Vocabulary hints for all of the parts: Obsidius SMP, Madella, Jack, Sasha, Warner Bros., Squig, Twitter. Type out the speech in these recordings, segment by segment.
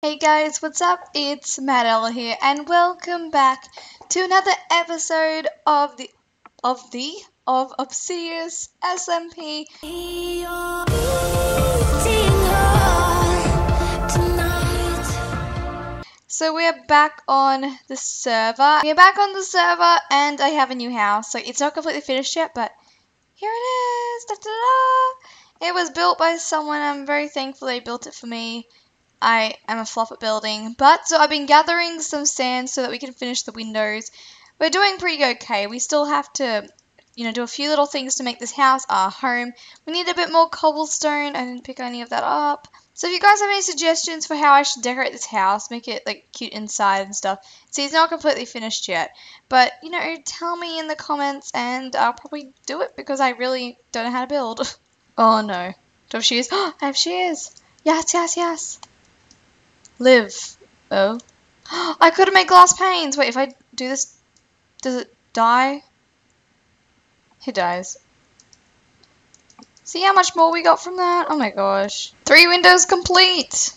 Hey guys, what's up? It's Madella here and welcome back to another episode of the Obsidius SMP. So we're back on the server. And I have a new house. So it's not completely finished yet, but here it is. Da, da, da. It was built by someone. I'm very thankful they built it for me. I am a flop at building, but so I've been gathering some sand so that we can finish the windows. We're doing pretty okay. We still have to, do a few little things to make this house our home. We need a bit more cobblestone. I didn't pick any of that up. So if you guys have any suggestions for how I should decorate this house, make it like cute inside and stuff. See, it's not completely finished yet, but tell me in the comments and I'll probably do it because I really don't know how to build. Oh no, do I have shears? I have shears. Yes. Live. Oh. I could have made glass panes. Wait, if I do this, does it die? It dies. See how much more we got from that? Oh my gosh. 3 windows complete.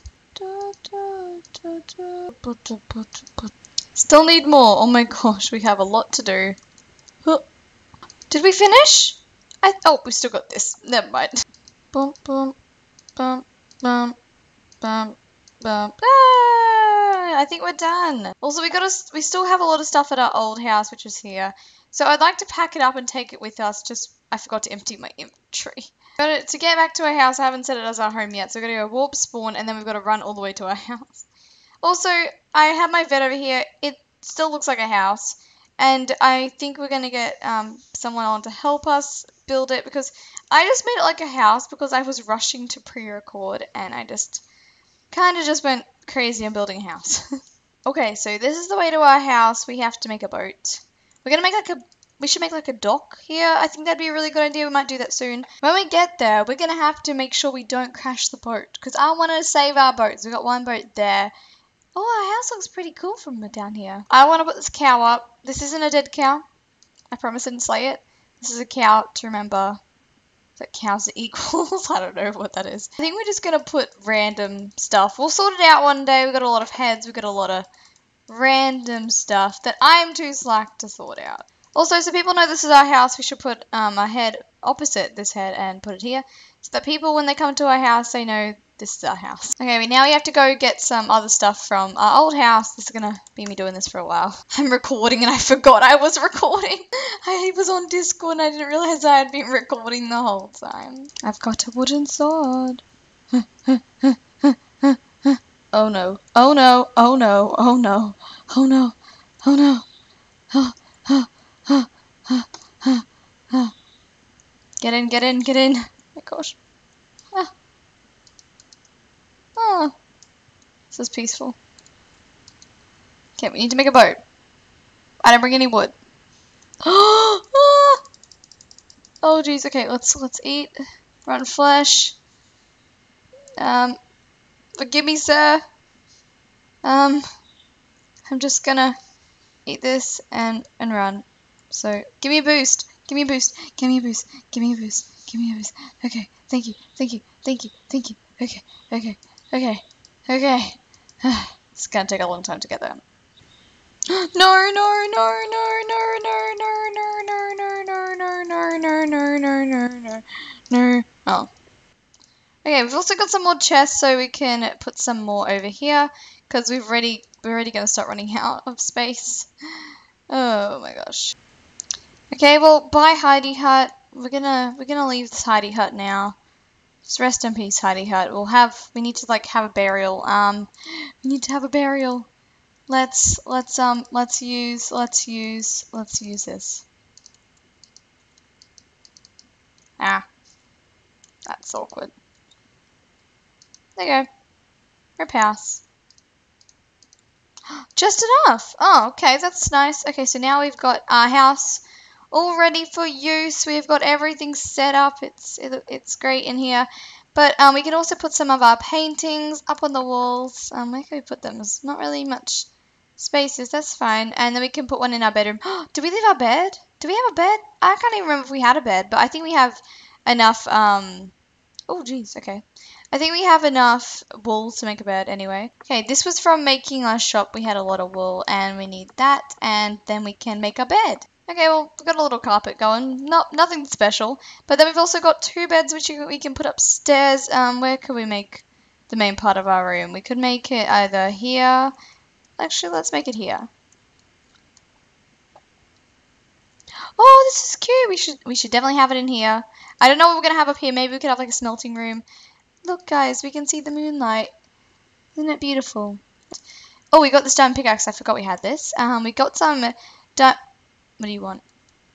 Still need more. Oh my gosh, we have a lot to do. Did we finish? Oh, we still got this. Never mind. Bum, bum, bum, bum, bum. I think we're done. Also, we still have a lot of stuff at our old house, which is here. So I'd like to pack it up and take it with us. I forgot to empty my inventory. To get back to our house, I haven't set it as our home yet. So we're going to go warp spawn, and then we've got to run all the way to our house. Also, I have my vet over here. It still looks like a house. And I think we're going to get someone on to help us build it, because I just made it like a house because I was rushing to pre-record, and I just kind of just went crazy on building a house. Okay, so this is the way to our house. We have to make a boat. We're gonna make we should make a dock here. I think that'd be a really good idea. We might do that soon. When we get there, we're gonna have to make sure we don't crash the boat, because I want to save our boats. We got one boat there. Oh, our house looks pretty cool from down here. I want to put this cow up. This isn't a dead cow. I promise I didn't slay it. This is a cow to remember. That cows are equals. I don't know what that is. I think we're just going to put random stuff. We'll sort it out one day. We've got a lot of heads. We've got a lot of random stuff that I'm too slack to sort out. Also, so people know this is our house, we should put a head opposite this head and put it here, so that people, when they come to our house, they know this is our house. Okay, now we have to go get some other stuff from our old house. This is going to be me doing this for a while. I'm recording and I forgot I was recording. I was on Discord and I didn't realize I had been recording the whole time. I've got a wooden sword. Oh no. Oh no. Oh no. Oh no. Oh no. Oh no. Oh, oh, oh, oh, oh, oh. Get in, get in, get in. Oh my gosh. Ah. Oh. This is peaceful. Okay, we need to make a boat. I don't bring any wood. Oh jeez, okay, let's eat. Rotten flesh. Forgive me, sir. I'm just gonna eat this and run. So give me a boost. Give me a boost. Give me a boost. Give me a boost. Give me a boost. Okay, thank you, thank you, thank you, thank you. Okay, okay. Okay, okay. It's gonna take a long time to get there. No. Oh. Okay, we've also got some more chests, so we can put some more over here, because we're already gonna start running out of space. Oh my gosh. Okay, well, bye hidey hut. We're gonna leave this hidey hut now. Just rest in peace, hidey hut. We need to have a burial. We need to have a burial. Let's use this. Ah. That's awkward. There you go. Rip house. Just enough. Oh, okay, that's nice. Okay, so now we've got our house all ready for use. We've got everything set up. It's great in here, but we can also put some of our paintings up on the walls. Where can we put them? There's not really much spaces. That's fine. And then we can put one in our bedroom. Did we leave our bed? Do we have a bed? I can't even remember if we had a bed, but I think we have enough. Oh, geez. Okay, I think we have enough wool to make a bed anyway. Okay, this was from making our shop. We had a lot of wool and we need that, and then we can make our bed. Okay, well, we've got a little carpet going. Nothing special. But then we've also got two beds which we can put upstairs. Where could we make the main part of our room? We could make it either here. Actually, let's make it here. Oh, this is cute. We should definitely have it in here. I don't know what we're going to have up here. Maybe we could have like a smelting room. Look, guys, we can see the moonlight. Isn't it beautiful? Oh, we got this diamond pickaxe. I forgot we had this. We got some... What do you want?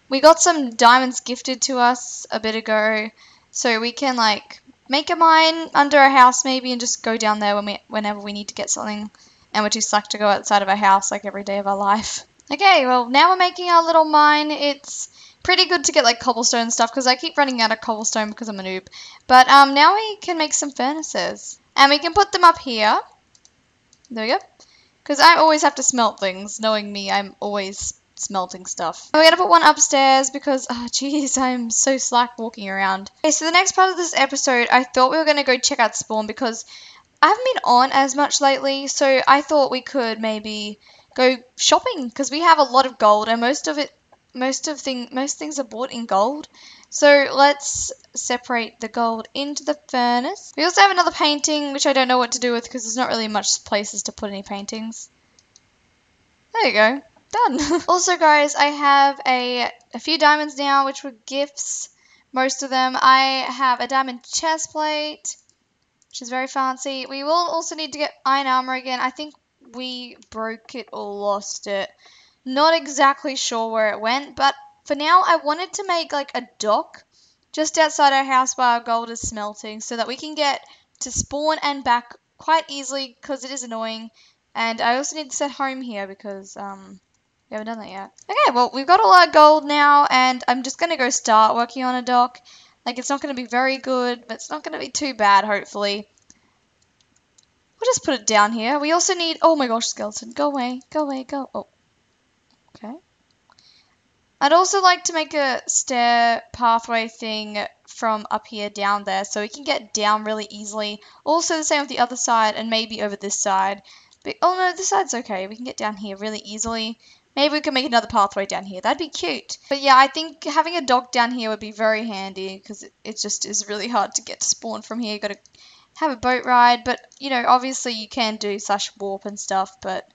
We got some diamonds gifted to us a bit ago. So we can, like, make a mine under our house maybe and just go down there whenever we need to get something. And we're too slack to go outside of our house, like, every day of our life. Okay, well, now we're making our little mine. It's pretty good to get, like, cobblestone and stuff, because I keep running out of cobblestone because I'm a noob. But now we can make some furnaces. And we can put them up here. There we go. Because I always have to smelt things. Knowing me, I'm always smelting stuff. And we're going to put one upstairs because, oh, jeez, I'm so slack walking around. Okay, so the next part of this episode, I thought we were going to go check out Spawn because I haven't been on as much lately. So I thought we could maybe... go shopping, because we have a lot of gold and most things are bought in gold. So let's separate the gold into the furnace. We also have another painting, which I don't know what to do with because there's not really much places to put any paintings. There you go. Done. Also, guys, I have a few diamonds now, which were gifts, most of them. I have a diamond chest plate, which is very fancy. We will also need to get iron armor again. I think we broke it or lost it. Not exactly sure where it went, but for now I wanted to make like a dock just outside our house where our gold is smelting so that we can get to Spawn and back quite easily because it is annoying. And I also need to set home here because we haven't done that yet. Okay, well, we've got all our gold now and I'm just going to go start working on a dock. Like, it's not going to be very good, but it's not going to be too bad, hopefully. We'll just put it down here. We also need... Oh my gosh, skeleton. Go away. Go away. Go. Oh. Okay. I'd also like to make a stair pathway thing from up here down there so we can get down really easily. Also the same with the other side and maybe over this side. But, oh no, this side's okay. We can get down here really easily. Maybe we can make another pathway down here. That'd be cute. But yeah, I think having a dock down here would be very handy because it just is really hard to get to Spawn from here. You've got to... have a boat ride, but, you know, obviously you can do slash warp and stuff, but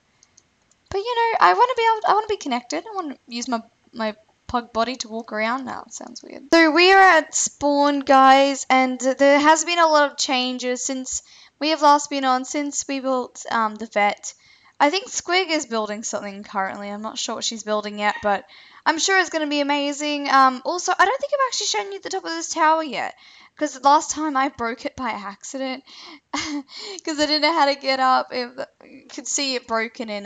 you know, I want to be able to, I want to be connected. I want to use my pug body to walk around now. It sounds weird. So we are at Spawn, guys, and there has been a lot of changes since we have last been on, since we built the vet. I think Squig is building something currently. I'm not sure what she's building yet, but I'm sure it's going to be amazing. Also, I don't think I've actually shown you the top of this tower yet. Because last time I broke it by accident, because I didn't know how to get up. You could see it broken in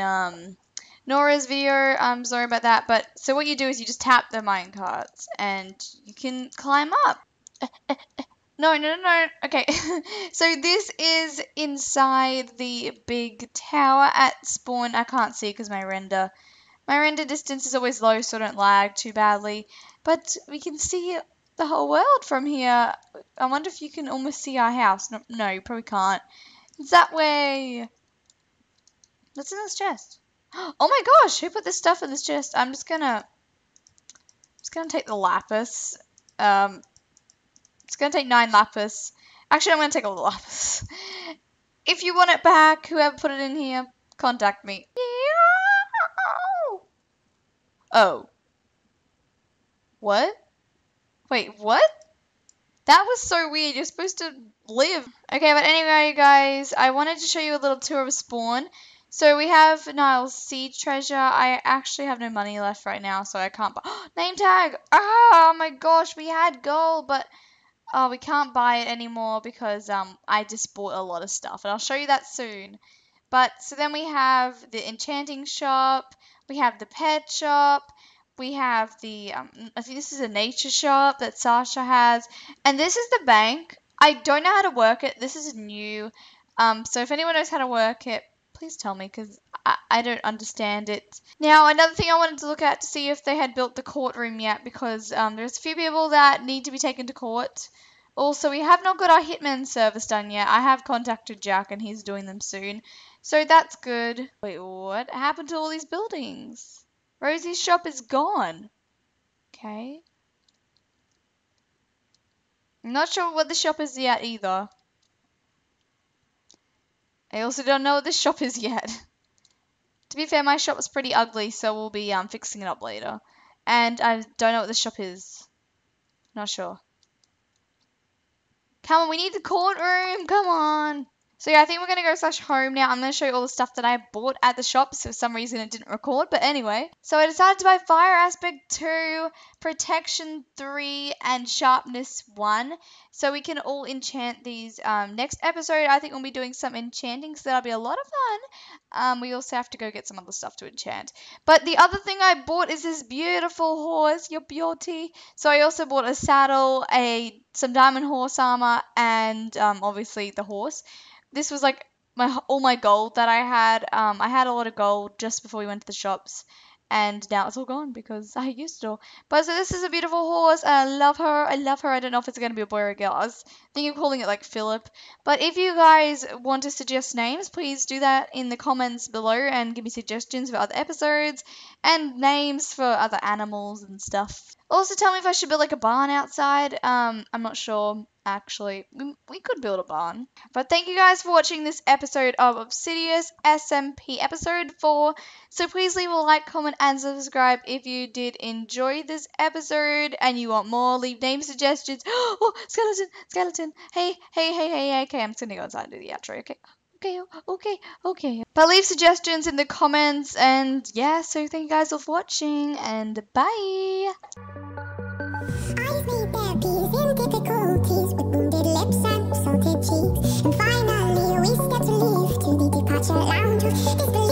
Nora's video. I'm sorry about that. But so what you do is you just tap the mine carts and you can climb up. No. Okay, so this is inside the big tower at Spawn. I can't see because my render distance is always low, so I don't lag too badly. But we can see it. The whole world from here. I wonder if you can almost see our house. No, you probably can't. It's that way. What's in this chest? Oh my gosh, who put this stuff in this chest? I'm just gonna take the lapis. It's gonna take 9 lapis. Actually, I'm gonna take all the lapis. If you want it back, whoever put it in here, contact me. Oh. What? Wait, what? That was so weird. You're supposed to live. Okay, but anyway, guys, I wanted to show you a little tour of Spawn. So we have Nile's seed treasure. I actually have no money left right now, so I can't buy... Name tag! Oh my gosh, we had gold, but... Oh, we can't buy it anymore because I just bought a lot of stuff, and I'll show you that soon. But, so then we have the enchanting shop. We have the pet shop. We have the, I think this is a nature shop that Sasha has. And this is the bank. I don't know how to work it. This is new. So if anyone knows how to work it, please tell me because I don't understand it. Now, another thing I wanted to look at to see if they had built the courtroom yet because there's a few people that need to be taken to court. Also, we have not got our Hitman service done yet. I have contacted Jack and he's doing them soon. So that's good. Wait, what happened to all these buildings? Rosie's shop is gone. Okay. I'm not sure what the shop is yet either. I also don't know what this shop is yet. To be fair, my shop was pretty ugly, so we'll be fixing it up later. And I don't know what this shop is. Not sure. Come on, we need the courtroom. Come on. So yeah, I think we're going to go slash home now. I'm going to show you all the stuff that I bought at the shop. So for some reason it didn't record, but anyway. So I decided to buy Fire Aspect 2, Protection 3, and Sharpness 1. So we can all enchant these. Next episode, I think we'll be doing some enchanting, so that'll be a lot of fun. We also have to go get some other stuff to enchant. But the other thing I bought is this beautiful horse, your beauty. So I also bought a saddle, some diamond horse armor, and obviously the horse. This was like all my gold that I had. I had a lot of gold just before we went to the shops, and now it's all gone because I used it all. But so this is a beautiful horse, and I love her. I love her. I don't know if it's going to be a boy or a girl. I was thinking of calling it like Philip. But if you guys want to suggest names, please do that in the comments below and give me suggestions for other episodes and names for other animals and stuff. Also tell me if I should build like a barn outside. I'm not sure. Actually, we could build a barn. But thank you guys for watching this episode of Obsidius SMP episode 4. So please leave a like, comment, and subscribe if you did enjoy this episode and you want more. Leave name suggestions. Oh, skeleton, skeleton. Hey. Okay, I'm just gonna go inside and do the outro. Okay. But leave suggestions in the comments. And yeah, so thank you guys all for watching. And bye. Difficulties with wounded lips and salted cheeks, and finally we step to leave to the departure lounge.